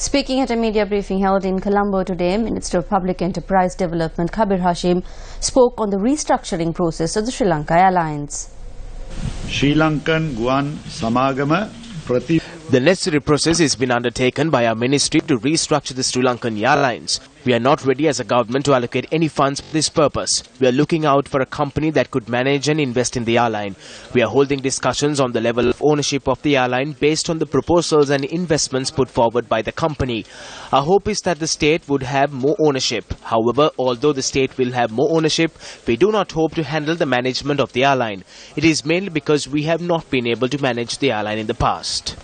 Speaking at a media briefing held in Colombo today, Minister of Public Enterprise Development Kabir Hashim spoke on the restructuring process of the Sri Lanka Airlines. Sri Lankan Guan Samagama Prati. The necessary process has been undertaken by our ministry to restructure the Sri Lankan Airlines. We are not ready as a government to allocate any funds for this purpose. We are looking out for a company that could manage and invest in the airline. We are holding discussions on the level of ownership of the airline based on the proposals and investments put forward by the company. Our hope is that the state would have more ownership. However, although the state will have more ownership, we do not hope to handle the management of the airline. It is mainly because we have not been able to manage the airline in the past.